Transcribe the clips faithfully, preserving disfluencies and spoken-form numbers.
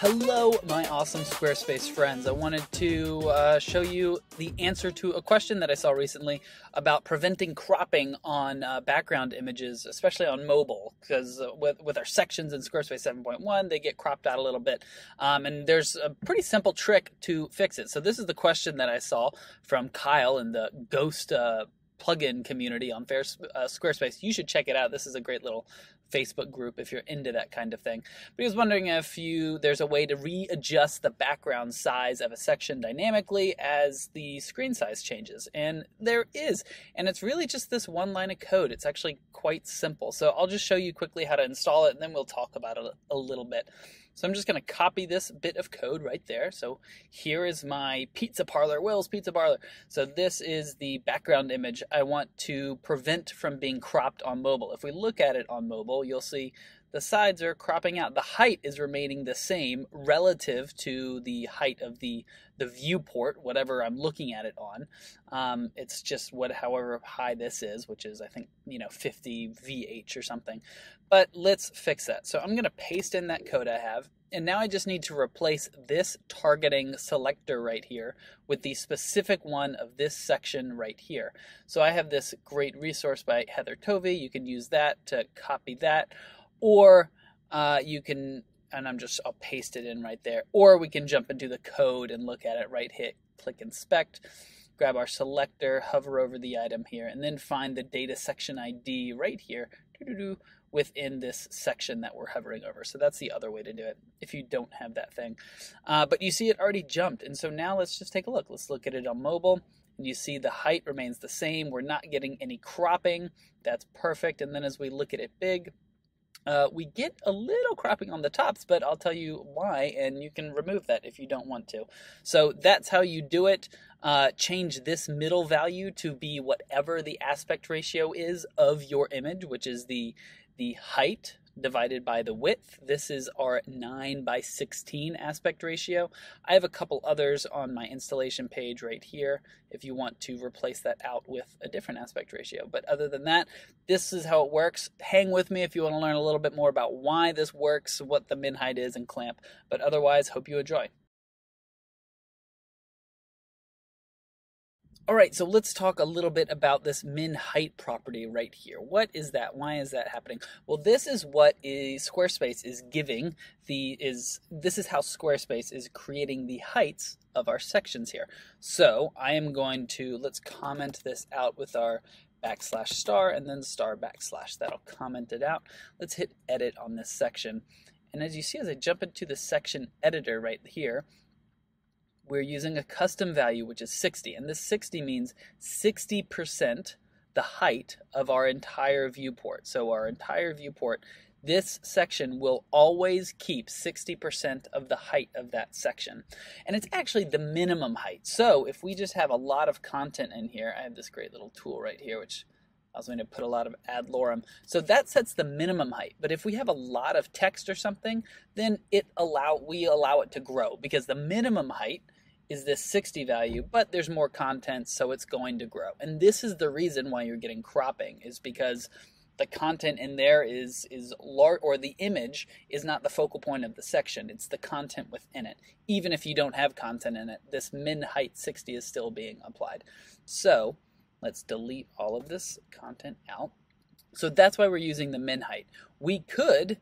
Hello, my awesome Squarespace friends. I wanted to uh, show you the answer to a question that I saw recently about preventing cropping on uh, background images, especially on mobile, because uh, with, with our sections in Squarespace seven point one, they get cropped out a little bit. Um, and there's a pretty simple trick to fix it. So this is the question that I saw from Kyle in the Ghost uh, plugin community on Fair, uh, Squarespace. You should check it out. This is a great little Facebook group if you're into that kind of thing. But he was wondering if you there's a way to readjust the background size of a section dynamically as the screen size changes. And there is. And it's really just this one line of code. It's actually quite simple. So I'll just show you quickly how to install it, and then we'll talk about it a little bit. So I'm just going to copy this bit of code right there. So here is my pizza parlor, Will's Pizza Parlor. So this is the background image I want to prevent from being cropped on mobile. If we look at it on mobile, you'll see the sides are cropping out. The height is remaining the same relative to the height of the, the viewport, whatever I'm looking at it on. Um, it's just what, however high this is, which is, I think, you know, fifty V H or something. But let's fix that. So I'm going to paste in that code I have. And now I just need to replace this targeting selector right here with the specific one of this section right here. So I have this great resource by Heather Tovey. You can use that to copy that, or uh, you can, and I'm just, I'll paste it in right there, or we can jump into the code and look at it, right hit, click inspect, grab our selector, hover over the item here, and then find the data section I D right here, doo-doo-doo, within this section that we're hovering over. So that's the other way to do it if you don't have that thing. Uh, but you see it already jumped. And so now let's just take a look. Let's look at it on mobile. And you see the height remains the same. We're not getting any cropping. That's perfect. And then as we look at it big, uh, we get a little cropping on the tops, but I'll tell you why, and you can remove that if you don't want to. So that's how you do it. Uh, change this middle value to be whatever the aspect ratio is of your image, which is the the height divided by the width. This is our nine by sixteen aspect ratio. I have a couple others on my installation page right here if you want to replace that out with a different aspect ratio. But other than that, this is how it works. Hang with me if you want to learn a little bit more about why this works, what the min height is, and Clamp. But otherwise, hope you enjoy. All right, so let's talk a little bit about this min height property right here. What is that? Why is that happening? Well, this is what is Squarespace is giving the is this is how Squarespace is creating the heights of our sections here. So I am going to let's comment this out with our backslash star and then star backslash. That'll comment it out. Let's hit edit on this section. And as you see, as I jump into the section editor right here, we're using a custom value, which is sixty. And this sixty means sixty percent the height of our entire viewport. So our entire viewport, this section will always keep sixty percent of the height of that section. And it's actually the minimum height. So if we just have a lot of content in here, I have this great little tool right here, which I was going to put a lot of ad lorem. So that sets the minimum height. But if we have a lot of text or something, then it allow we allow it to grow, because the minimum height is this sixty value, but there's more content, so it's going to grow. And this is the reason why you're getting cropping, is because the content in there is is large, or the image is not the focal point of the section. It's the content within it. Even if you don't have content in it, this min height sixty is still being applied. So let's delete all of this content out. So that's why we're using the min height. We could,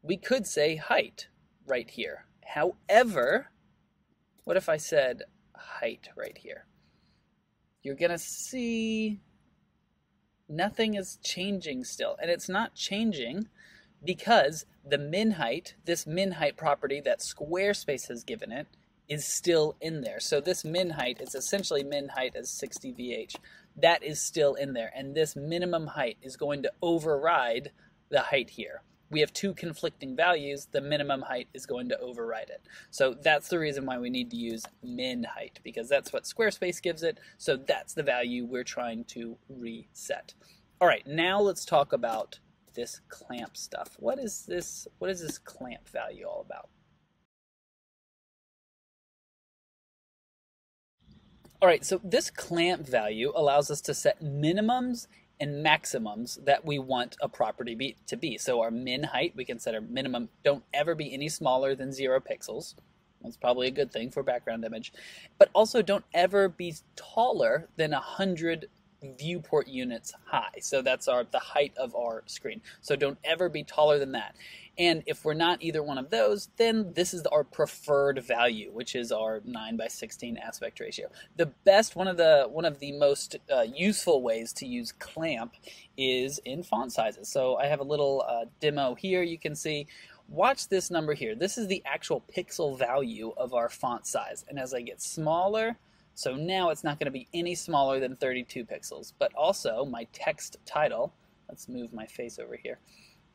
we could say height right here. However, what if I said height right here? You're going to see nothing is changing still. And it's not changing because the min height, this min height property that Squarespace has given it, is still in there. So this min height is essentially min height as sixty V H. That is still in there. And this minimum height is going to override the height here. We have two conflicting values, the minimum height is going to override it. So that's the reason why we need to use min height, because that's what Squarespace gives it, so that's the value we're trying to reset. All right, now let's talk about this clamp stuff. What is this, what is this clamp value all about? All right, so this clamp value allows us to set minimums and maximums that we want a property be, to be. So our min height, we can set our minimum, don't ever be any smaller than zero pixels. That's probably a good thing for background image. But also don't ever be taller than one hundred viewport units high. So that's our the height of our screen. So don't ever be taller than that. And if we're not either one of those, then this is our preferred value, which is our nine by sixteen aspect ratio. The best, one of the one of the most uh, useful ways to use Clamp is in font sizes. So I have a little uh, demo here. You can see, watch this number here. This is the actual pixel value of our font size. And as I get smaller, so now it's not going to be any smaller than thirty-two pixels. But also my text title, let's move my face over here.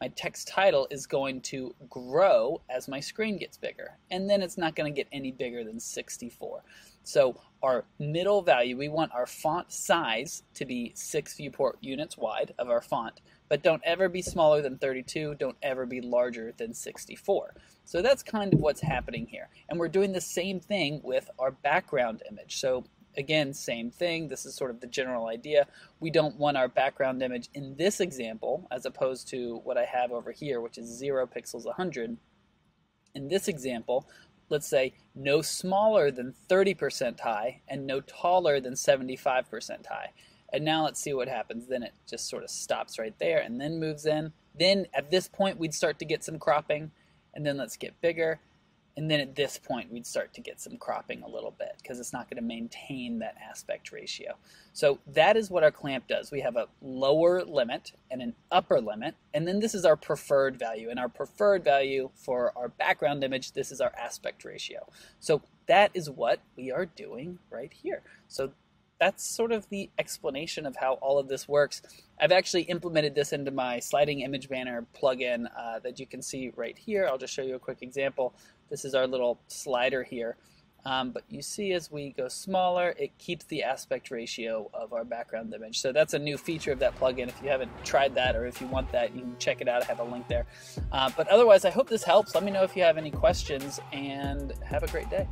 My text title is going to grow as my screen gets bigger. And then it's not going to get any bigger than sixty-four. So our middle value, we want our font size to be six viewport units wide of our font. But don't ever be smaller than thirty-two. Don't ever be larger than sixty-four. So that's kind of what's happening here. And we're doing the same thing with our background image. So again, same thing. This is sort of the general idea. We don't want our background image in this example, as opposed to what I have over here, which is zero pixels, one hundred. In this example, let's say no smaller than thirty percent high and no taller than seventy-five percent high. And now let's see what happens. Then it just sort of stops right there and then moves in. Then at this point, we'd start to get some cropping. And then let's get bigger. And then at this point, we'd start to get some cropping a little bit because it's not going to maintain that aspect ratio. So that is what our clamp does. We have a lower limit and an upper limit. And then this is our preferred value. And our preferred value for our background image, this is our aspect ratio. So that is what we are doing right here. So that's sort of the explanation of how all of this works. I've actually implemented this into my sliding image banner plugin uh, that you can see right here. I'll just show you a quick example. This is our little slider here. Um, but you see as we go smaller, it keeps the aspect ratio of our background image. So that's a new feature of that plugin. If you haven't tried that or if you want that, you can check it out. I have a link there. Uh, but otherwise, I hope this helps. Let me know if you have any questions and have a great day.